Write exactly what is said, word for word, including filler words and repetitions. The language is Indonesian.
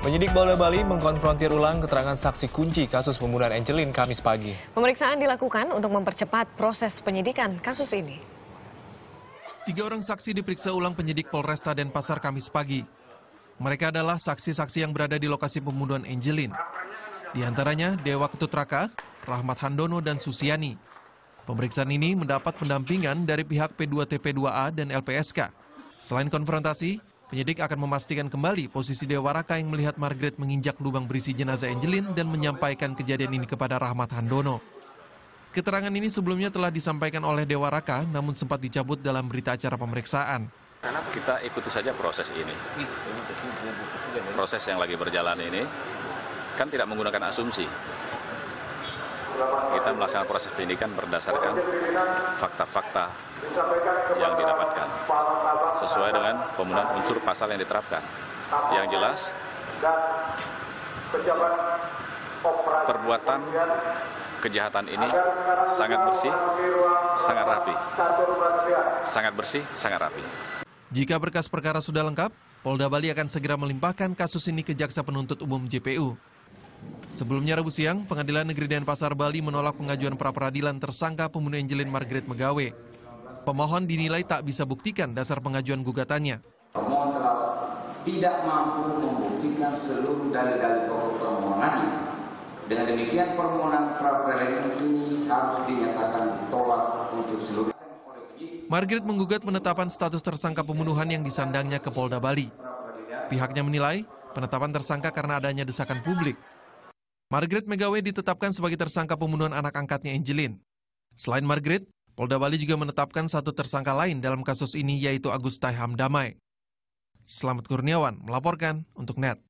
Penyidik Polda Bali mengkonfrontir ulang keterangan saksi kunci kasus pembunuhan Engeline Kamis pagi. Pemeriksaan dilakukan untuk mempercepat proses penyidikan kasus ini. Tiga orang saksi diperiksa ulang penyidik Polresta Denpasar Kamis pagi. Mereka adalah saksi-saksi yang berada di lokasi pembunuhan Engeline. Di antaranya Dewa Ketut Raka, Rahmat Handono, dan Susiani. Pemeriksaan ini mendapat pendampingan dari pihak P dua T P dua A dan L P S K. Selain konfrontasi, penyidik akan memastikan kembali posisi Dewa Raka yang melihat Margriet menginjak lubang berisi jenazah Engeline dan menyampaikan kejadian ini kepada Rahmat Handono. Keterangan ini sebelumnya telah disampaikan oleh Dewa Raka, namun sempat dicabut dalam berita acara pemeriksaan. Karena kita ikuti saja proses ini. Proses yang lagi berjalan ini kan tidak menggunakan asumsi. Kita melaksanakan proses penyidikan berdasarkan fakta-fakta yang didapatkan sesuai dengan pemenuhan unsur pasal yang diterapkan. Yang jelas, perbuatan kejahatan ini sangat bersih, sangat rapi. Sangat bersih, sangat rapi. Jika berkas perkara sudah lengkap, Polda Bali akan segera melimpahkan kasus ini ke Jaksa Penuntut Umum J P U. Sebelumnya Rabu siang, Pengadilan Negeri Denpasar Bali menolak pengajuan pra-peradilan tersangka pembunuh Engeline Margriet Megawe. Pemohon dinilai tak bisa buktikan dasar pengajuan gugatannya. Pemohon telah tidak mampu membuktikan seluruh dalil-dalil pokok permohonannya. Dengan demikian permohonan pra-peradilan ini harus dinyatakan tolak untuk seluruh. Margriet menggugat penetapan status tersangka pembunuhan yang disandangnya ke Polda Bali. Pihaknya menilai penetapan tersangka karena adanya desakan publik. Margriet Megawati ditetapkan sebagai tersangka pembunuhan anak angkatnya Engeline. Selain Margriet, Polda Bali juga menetapkan satu tersangka lain dalam kasus ini, yaitu Agus Tai Hamdamai. Selamat Kurniawan melaporkan untuk N E T.